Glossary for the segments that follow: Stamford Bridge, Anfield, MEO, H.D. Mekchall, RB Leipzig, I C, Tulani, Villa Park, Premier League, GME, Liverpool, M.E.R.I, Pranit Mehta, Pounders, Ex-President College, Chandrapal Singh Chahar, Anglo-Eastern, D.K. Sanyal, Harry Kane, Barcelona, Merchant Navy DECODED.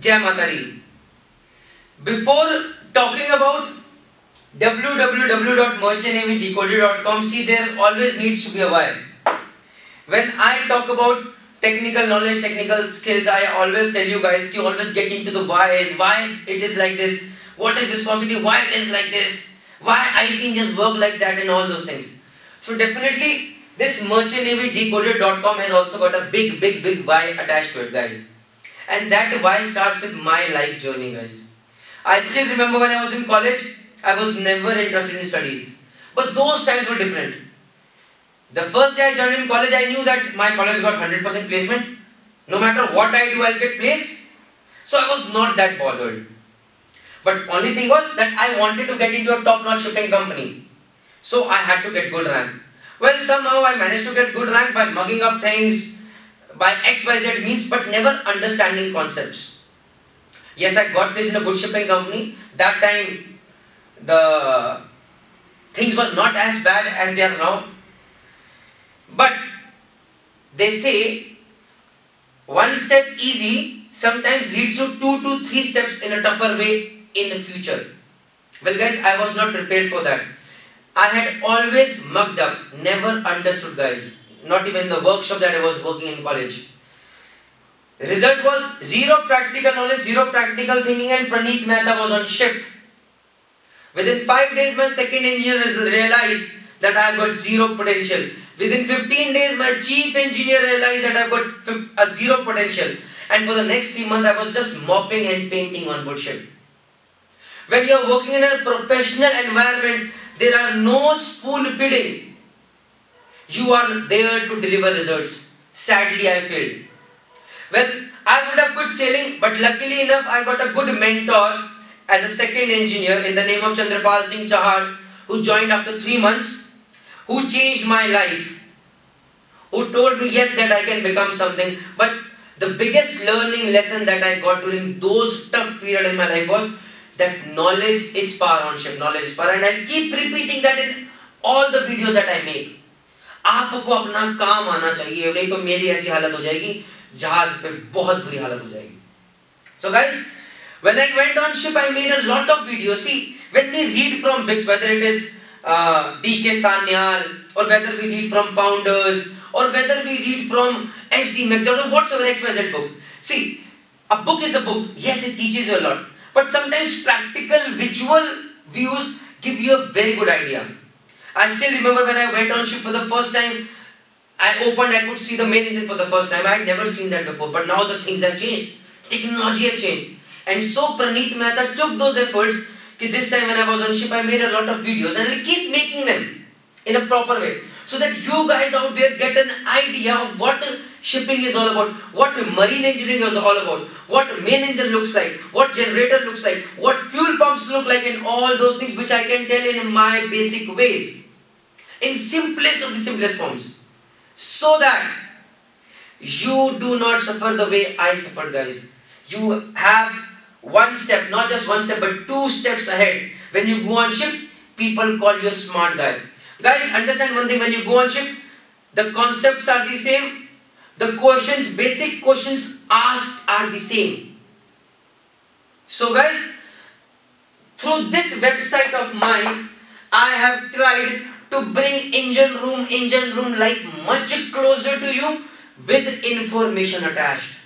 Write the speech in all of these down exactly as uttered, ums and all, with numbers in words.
Jai Matari. Before talking about w w w dot merchant navy decoded dot com, see, there always needs to be a why. When I talk about technical knowledge, technical skills, I always tell you guys, you always get into the why is, why it is like this, what is viscosity, why it is like this, why I C engines work like that and all those things. So definitely this merchant navy decoded dot com has also got a big, big, big why attached to it, guys. And that why starts with my life journey, guys. I still remember when I was in college, I was never interested in studies. But those times were different. The first day I joined in college, I knew that my college got one hundred percent placement. No matter what I do, I'll get placed. So I was not that bothered. But only thing was that I wanted to get into a top-notch shipping company. So I had to get good rank. Well, somehow I managed to get good rank by mugging up things, by X Y Z means, but never understanding concepts. Yes, I got placed in a good shipping company. That time, the things were not as bad as they are now, but they say one step easy sometimes leads to two to three steps in a tougher way in the future. Well guys, I was not prepared for that. I had always mugged up, never understood, guys, not even the workshop that I was working in college. The result was zero practical knowledge, zero practical thinking, and Pranit Mehta was on shift. Within five days, my second engineer realized that I have got zero potential. Within fifteen days, my chief engineer realized that I have got a zero potential. And for the next three months, I was just mopping and painting on board ship. When you are working in a professional environment, there are no spoon feeding. You are there to deliver results. Sadly, I failed. Well, I would have quit sailing, but luckily enough, I got a good mentor as a second engineer in the name of Chandrapal Singh Chahar, who joined after three months, who changed my life, who told me yes, that I can become something. But the biggest learning lesson that I got during those tough period in my life was that knowledge is power on ship, knowledge is power, and I keep repeating that in all the videos that I make. आपको अपना काम आना चाहिए, नहीं तो मेरी ऐसी हालत हो जाएगी, जहाज पे बहुत बुरी हालत हो जाएगी. So guys, when I went on ship, I made a lot of videos. See, when we read from books, whether it is uh, D K Sanyal, or whether we read from Pounders, or whether we read from H D Mekchall, or whatsoever X Y Z book. See, a book is a book. Yes, it teaches you a lot. But sometimes practical, visual views give you a very good idea. I still remember when I went on ship for the first time, I opened, I could see the main engine for the first time. I had never seen that before. But now the things have changed. Technology has changed. And so Pranit Mehta took those efforts. Ki this time when I was on ship, I made a lot of videos, and I'll keep making them in a proper way, so that you guys out there get an idea of what shipping is all about, what marine engineering is all about, what main engine looks like, what generator looks like, what fuel pumps look like, and all those things which I can tell in my basic ways, in simplest of the simplest forms, so that you do not suffer the way I suffered, guys. You have one step, not just one step, but two steps ahead. When you go on ship, people call you a smart guy. Guys, understand one thing, when you go on ship, the concepts are the same. The questions, basic questions asked are the same. So guys, through this website of mine, I have tried to bring engine room, engine room life much closer to you with information attached,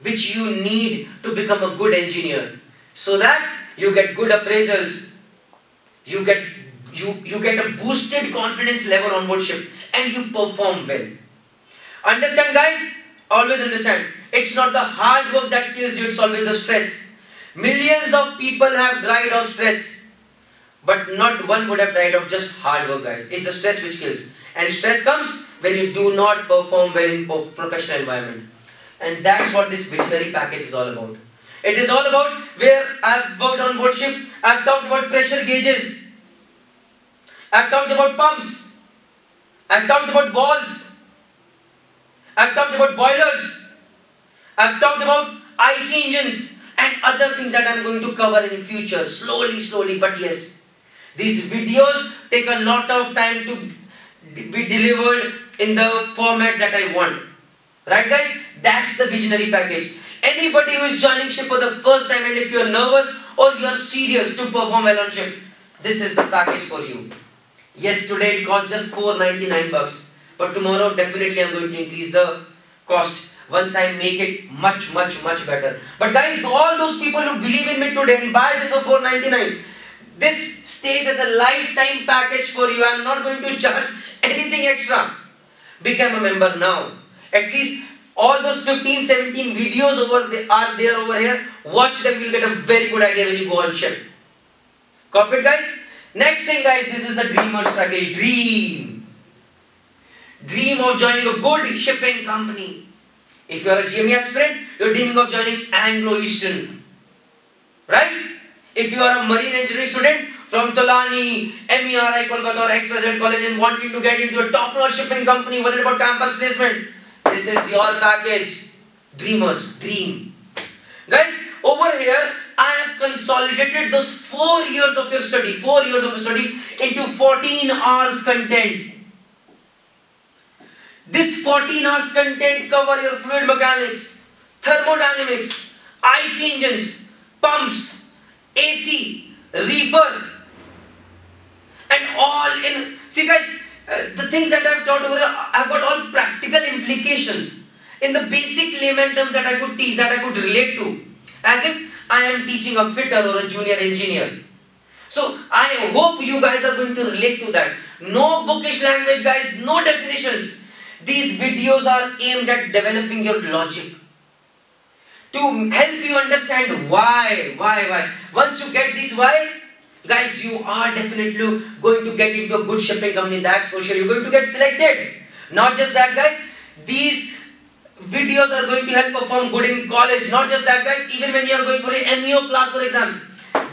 which you need to become a good engineer, so that you get good appraisals, you get you, you get a boosted confidence level on board ship, and you perform well. Understand, guys? Always understand. It's not the hard work that kills you, it's always the stress. Millions of people have died of stress, but not one would have died of just hard work, guys. It's the stress which kills. And stress comes when you do not perform well in professional environment. And that's what this visionary package is all about. It is all about where I've worked on board ship. I've talked about pressure gauges. I've talked about pumps. I've talked about balls. I've talked about boilers. I've talked about I C engines and other things that I'm going to cover in future. Slowly, slowly, but yes. These videos take a lot of time to be delivered in the format that I want. Right guys, that's the visionary package. Anybody who is joining ship for the first time, and if you are nervous or you are serious to perform well on ship, this is the package for you. Yes, today it costs just four ninety-nine bucks, but tomorrow definitely I am going to increase the cost once I make it much, much, much better. But guys, all those people who believe in me today and buy this for four ninety-nine, this stays as a lifetime package for you. I am not going to charge anything extra. Become a member now. At least all those fifteen, seventeen videos over there are there over here. Watch them, you'll get a very good idea when you go on ship. Copy it, guys? Next thing, guys, this is the Dreamers package. Dream. Dream of joining a good shipping company. If you are a G M E aspirant, you are dreaming of joining Anglo-Eastern. Right? If you are a marine engineering student from Tulani, M E R I Kolkata or Ex-President College and wanting to get into a top-notch shipping company, worried about campus placement, this is your package. Dreamers, dream. Guys, over here, I have consolidated those four years of your study, four years of your study into fourteen hours content. This fourteen hours content cover your fluid mechanics, thermodynamics, I C engines, pumps, A C, reefer, and all in. See guys, uh, the things that I have taught over, I have got all practical implications in the basic layman terms that I could teach, that I could relate to, as if I am teaching a fitter or a junior engineer. So I hope you guys are going to relate to that. No bookish language, guys, no definitions. These videos are aimed at developing your logic, to help you understand why, why, why. Once you get this why, guys, you are definitely going to get into a good shipping company, that's for sure. You're going to get selected. Not just that, guys, these videos are going to help perform good in college. Not just that, guys, even when you are going for an M E O class, for example,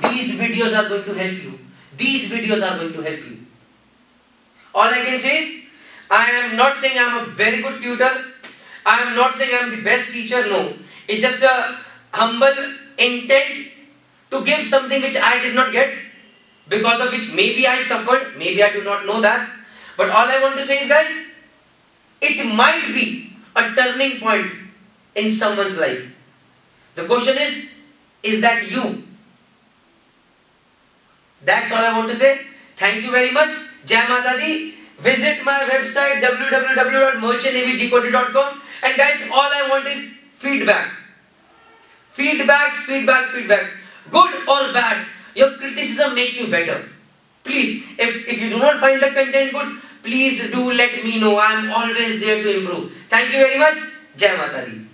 these videos are going to help you. These videos are going to help you. All I can say is, I am not saying I am a very good tutor. I am not saying I am the best teacher, no. It's just a humble intent to give something which I did not get, because of which maybe I suffered, maybe I do not know that. But all I want to say is, guys, it might be a turning point in someone's life. The question is, is that you? That's all I want to say. Thank you very much. Jai Mata Di. Visit my website w w w dot merchant navy decoded dot com, and guys, all I want is feedback. Feedbacks, feedbacks, feedbacks. Good or bad, your criticism makes you better. Please, if, if you do not find the content good, please do let me know. I am always there to improve. Thank you very much. Jai Mata Di.